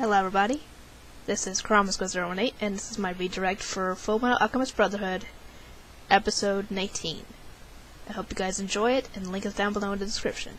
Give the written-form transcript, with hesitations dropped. Hello everybody, this is kuramasgurl018 and this is my redirect for Fullmetal Alchemist Brotherhood, episode 19. I hope you guys enjoy it, and the link is down below in the description.